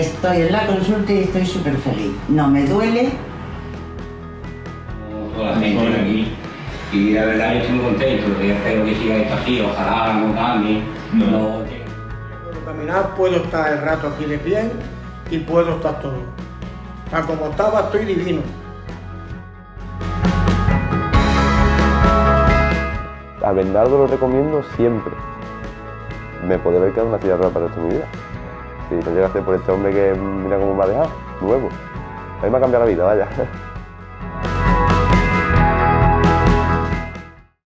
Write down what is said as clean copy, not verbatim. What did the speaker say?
estoy en la consulta y estoy súper feliz. No me duele. Toda la gente aquí. Y la verdad yo estoy muy contento. Yo espero que siga esto así, ojalá no cambie. No. Puedo caminar, puedo estar el rato aquí de pie y puedo estar todo. A como estaba, estoy divino. A Bernardo lo recomiendo siempre. Me podría haber quedado una silla de ruedas para toda mi vida. Si no llega a ser por este hombre que mira cómo me ha dejado, nuevo. A mí me ha cambiado la vida, vaya.